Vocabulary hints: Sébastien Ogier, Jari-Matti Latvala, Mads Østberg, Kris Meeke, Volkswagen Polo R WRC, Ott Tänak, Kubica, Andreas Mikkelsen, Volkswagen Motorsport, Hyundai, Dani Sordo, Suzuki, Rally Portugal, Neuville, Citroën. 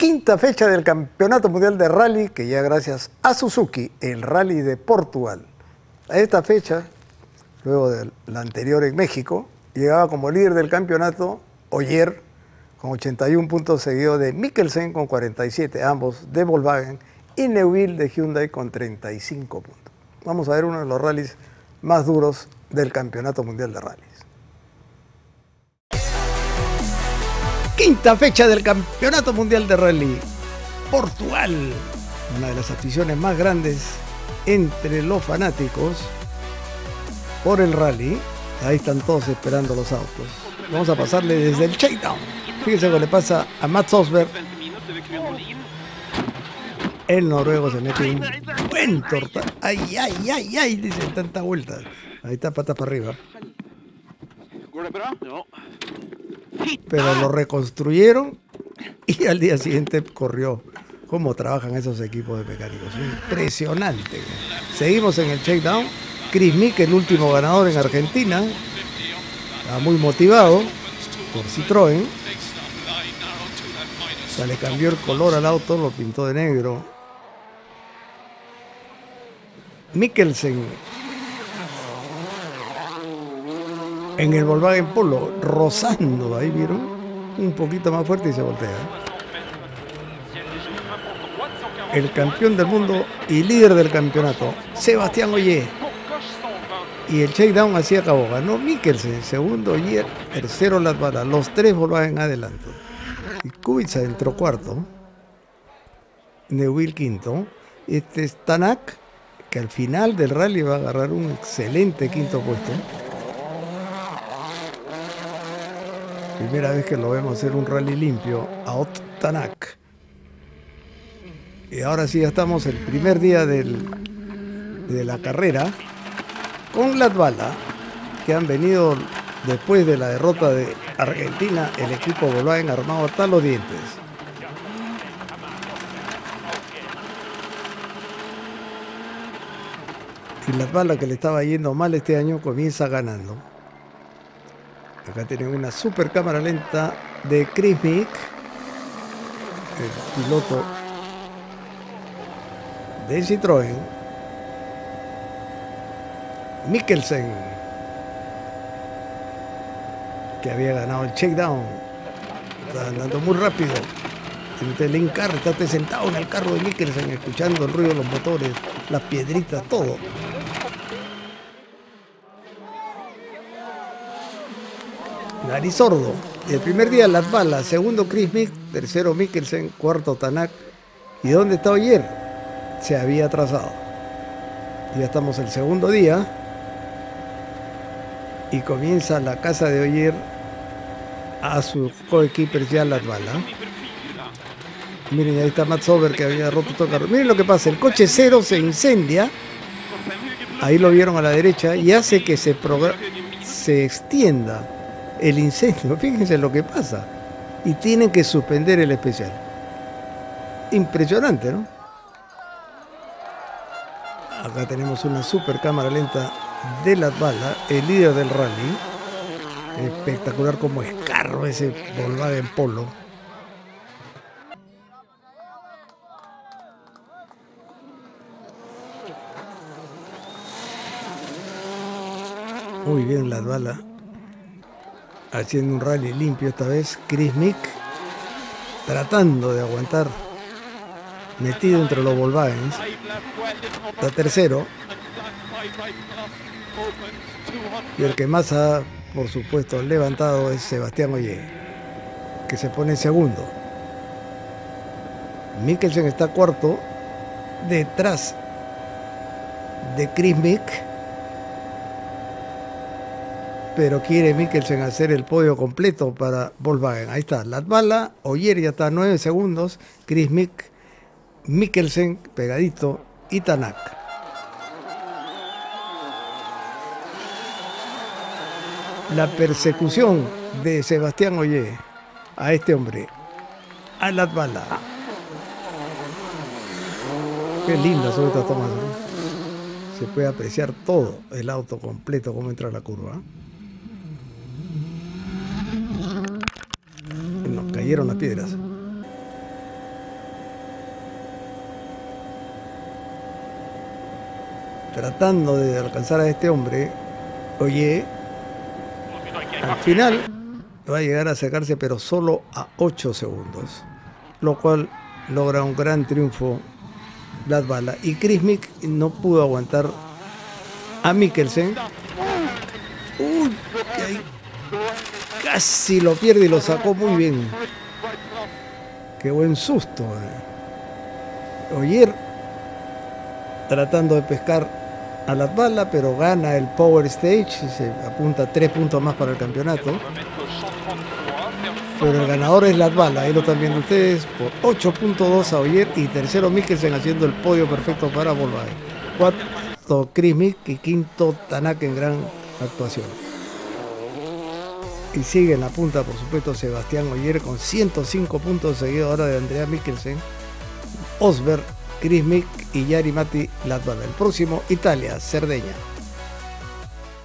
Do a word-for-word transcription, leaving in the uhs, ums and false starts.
quinta fecha del Campeonato Mundial de Rally, que ya gracias a Suzuki, el Rally de Portugal. A esta fecha, luego de la anterior en México, llegaba como líder del campeonato Ogier con ochenta y un puntos, seguido de Mikkelsen con cuarenta y siete, ambos de Volkswagen, y Neuville de Hyundai con treinta y cinco puntos. Vamos a ver uno de los rallies más duros del Campeonato Mundial de Rallies. Quinta fecha del Campeonato Mundial de Rally, Portugal, una de las aficiones más grandes entre los fanáticos por el rally. Ahí están todos esperando los autos. Vamos a pasarle desde el shakedown. Fíjense lo que le pasa a Mads Østberg. El noruego se mete un buen torta. Ay, ay, ay, ay, dice tanta vuelta. Ahí está, patas para arriba. Pero lo reconstruyeron y al día siguiente corrió. Cómo trabajan esos equipos de mecánicos. Impresionante. Seguimos en el shakedown. Kris Meeke, el último ganador en Argentina. Está muy motivado por Citroën. O sea, le cambió el color al auto, lo pintó de negro. Mikkelsen en el Volkswagen Polo, rozando, ahí vieron, un poquito más fuerte y se voltea. El campeón del mundo y líder del campeonato, Sébastien Ogier. Y el shakedown así acabó. Ganó Mikkelsen, segundo Ogier, tercero Latvala. Los tres Volkswagen adelante. Y Kubica entró cuarto, Neuville quinto. Este es Tänak, que al final del rally va a agarrar un excelente quinto puesto. Primera vez que lo vemos hacer un rally limpio a Ott Tänak. Y ahora sí, ya estamos el primer día del, de la carrera con Latvala, que han venido después de la derrota de Argentina, el equipo Volkswagen armado hasta los dientes. Y la bala que le estaba yendo mal este año comienza ganando. Acá tienen una super cámara lenta de Kris Meeke, el piloto de Citroën. Mikkelsen, que había ganado el checkdown, está andando muy rápido. El encarre, está sentado en el carro de Mikkelsen, escuchando el ruido de los motores, las piedritas, todo. Dani Sordo, el primer día las balas, segundo Kris Meeke, tercero Mikkelsen, cuarto Tänak. ¿Y dónde estaba ayer? Se había atrasado. Ya estamos el segundo día. Y comienza la casa de Ogier a sus coequipers ya Latvala. Miren, ahí está Mads Østberg, que había roto todo el carro. Miren lo que pasa, el coche cero se incendia. Ahí lo vieron a la derecha y hace que se, se extienda el incendio. Fíjense lo que pasa. Y tienen que suspender el especial. Impresionante, ¿no? Acá tenemos una super cámara lenta de Latvala, el líder del rally. Espectacular como escarro ese Volkswagen Polo. Muy bien Latvala, haciendo un rally limpio esta vez. Kris Meeke tratando de aguantar, metido entre los Volkswagen. Está tercero. Y el que más ha, por supuesto, levantado es Sébastien Ogier, que se pone en segundo. Mikkelsen está cuarto, detrás de Kris Meeke. Pero quiere Mikkelsen hacer el podio completo para Volkswagen. Ahí está Latvala, Ogier ya está a nueve segundos, Kris Meeke, Mikkelsen pegadito y Tänak. La persecución de Sébastien Ogier a este hombre, a Latvala. Qué linda son estas tomas, ¿no? Se puede apreciar todo el auto completo, cómo entra la curva. Nos cayeron las piedras. tratando de alcanzar a este hombre, Ogier. Al final va a llegar a sacarse, pero solo a ocho segundos, lo cual logra un gran triunfo Latvala. Y Kris Meeke no pudo aguantar a Mikkelsen. Uy, okay. Casi lo pierde y lo sacó muy bien. Qué buen susto. Ogier tratando de pescar a Latvala, pero gana el Power Stage y se apunta tres puntos más para el campeonato. Pero el ganador es Latvala, ahí lo están viendo ustedes, por ocho puntos dos a Ogier, y tercero Mikkelsen haciendo el podio perfecto para Volkswagen. Cuarto Kris Meeke y quinto Tänak en gran actuación. Y sigue en la punta, por supuesto, Sébastien Ogier con ciento cinco puntos, seguido ahora de Andreas Mikkelsen, Østberg, Kris Meeke y Jari-Matti Latvala. El próximo, Italia, Cerdeña.